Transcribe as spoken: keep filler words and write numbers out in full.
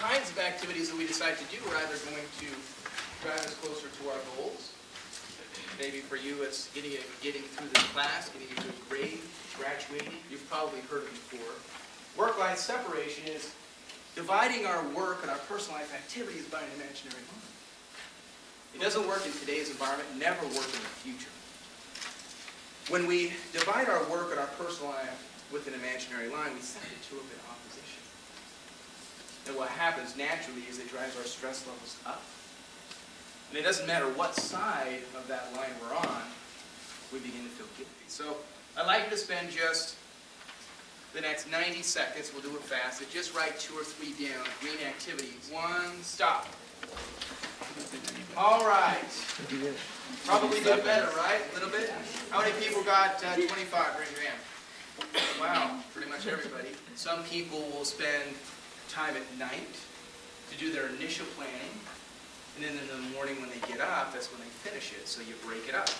kinds of activities that we decide to do are either going to drive us closer to our goals. Maybe for you it's getting, a, getting through this class, getting into a grade, graduating. You've probably heard it before. Work-life separation is dividing our work and our personal life activities by an imaginary line. It doesn't work in today's environment, never work in the future. When we divide our work and our personal life with an imaginary line, we send the two of it in opposition. And what happens naturally is it drives our stress levels up. And it doesn't matter what side of that line we're on, we begin to feel guilty. So I'd like you to spend just the next ninety seconds, we'll do it fast, and just write two or three down, green activities. One, stop. All right. Probably did better, right? A little bit? How many people got uh, twenty-five? Raise your hand. Wow, pretty much everybody. Some people will spend time at night to do their initial planning, and then in the morning when they get up, that's when they finish it, so you break it up.